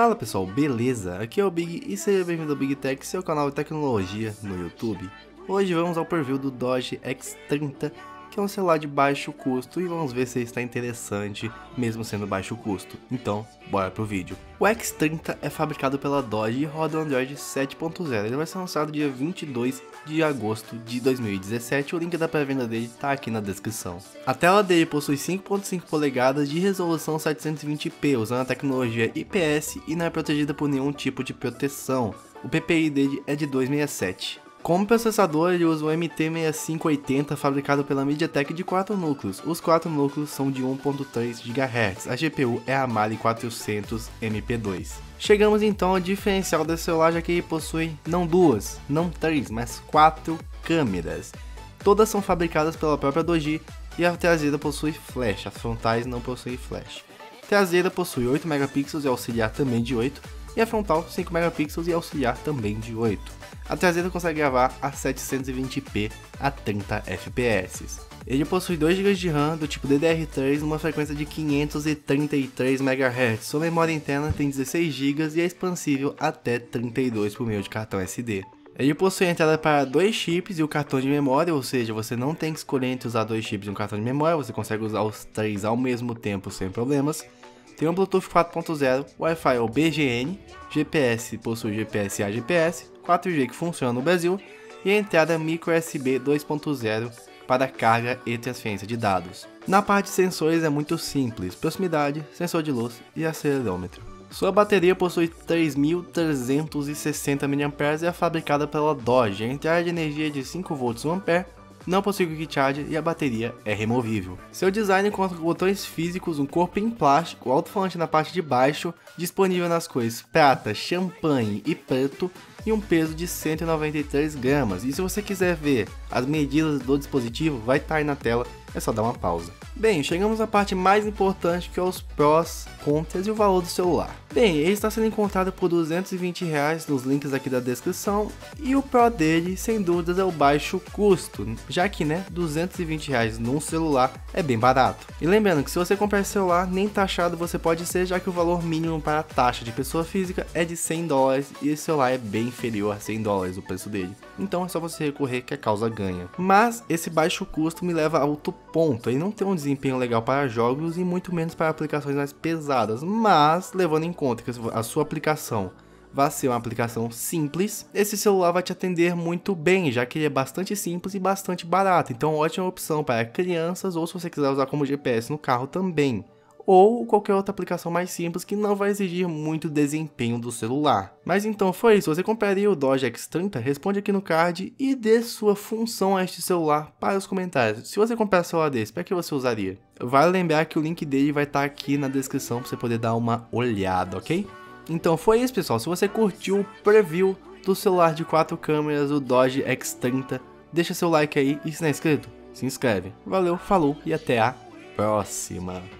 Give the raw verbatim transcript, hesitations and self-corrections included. Fala pessoal, beleza? Aqui é o Big e seja bem-vindo ao Big Tech, seu canal de tecnologia no YouTube. Hoje vamos ao preview do Doogee X trinta, que é um celular de baixo custo, e vamos ver se ele está interessante mesmo sendo baixo custo. Então, bora pro vídeo. O X trinta é fabricado pela Doogee e roda o Android sete ponto zero. Ele vai ser lançado dia vinte e dois de agosto de dois mil e dezessete. O link da pré-venda dele está aqui na descrição. A tela dele possui cinco ponto cinco polegadas de resolução setecentos e vinte p, usando a tecnologia I P S e não é protegida por nenhum tipo de proteção. O P P I dele é de duzentos e sessenta e sete. Como processador, ele usa o M T seis cinco oito zero fabricado pela MediaTek de quatro núcleos. Os quatro núcleos são de um ponto três gigahertz. A G P U é a Mali quatrocentos M P dois. Chegamos então ao diferencial desse celular, já que ele possui não duas, não três, mas quatro câmeras. Todas são fabricadas pela própria Doogee e a traseira possui flash, as frontais não possuem flash. A traseira possui oito megapixels e auxiliar também de oito, e a frontal cinco megapixels e auxiliar também de oito. A traseira consegue gravar a setecentos e vinte p a trinta F P S. Ele possui dois gigas de RAM do tipo D D R três numa frequência de quinhentos e trinta e três megahertz. Sua memória interna tem dezesseis gigas e é expansível até trinta e dois por meio de cartão S D. Ele possui entrada para dois chips e o cartão de memória, ou seja, você não tem que escolher entre usar dois chips e um cartão de memória, você consegue usar os três ao mesmo tempo sem problemas. Tem um Bluetooth quatro ponto zero, Wi-Fi ou B G N, G P S, possui G P S e A G P S, quatro G que funciona no Brasil, e a entrada micro U S B dois ponto zero para carga e transferência de dados. Na parte de sensores é muito simples, proximidade, sensor de luz e acelerômetro. Sua bateria possui três mil trezentos e sessenta miliampères-hora e é fabricada pela Doogee. A entrada de energia é de cinco volts por ampere, não possui quick charge e a bateria é removível. Seu design conta com botões físicos, um corpo em plástico, alto-falante na parte de baixo, disponível nas cores prata, champanhe e preto, e um peso de cento e noventa e três gramas. E se você quiser ver as medidas do dispositivo, vai estar aí na tela, é só dar uma pausa. Bem, chegamos à parte mais importante, que é os prós, contras e o valor do celular. Bem, ele está sendo encontrado por duzentos e vinte reais nos links aqui da descrição, e o pró dele, sem dúvidas, é o baixo custo, já que, né, duzentos e vinte reais num celular é bem barato. E lembrando que se você comprar esse celular, nem taxado você pode ser, já que o valor mínimo para a taxa de pessoa física é de cem dólares, e esse celular é bem inferior a cem dólares o preço dele. Então é só você recorrer que a causa ganha. Mas esse baixo custo me leva a outro ponto, ele não tem um desempenho legal para jogos e muito menos para aplicações mais pesadas, mas levando em conta que a sua aplicação vai ser uma aplicação simples, esse celular vai te atender muito bem, já que ele é bastante simples e bastante barato, então ótima opção para crianças, ou se você quiser usar como G P S no carro também, ou qualquer outra aplicação mais simples que não vai exigir muito desempenho do celular. Mas então foi isso, você compraria o Doogee X trinta? Responde aqui no card e dê sua função a este celular para os comentários. Se você comprar um celular desse, para que você usaria? Vale lembrar que o link dele vai estar aqui na descrição para você poder dar uma olhada, ok? Então foi isso pessoal, se você curtiu o preview do celular de quatro câmeras, o Doogee X trinta, deixa seu like aí e se não é inscrito, se inscreve. Valeu, falou e até a próxima!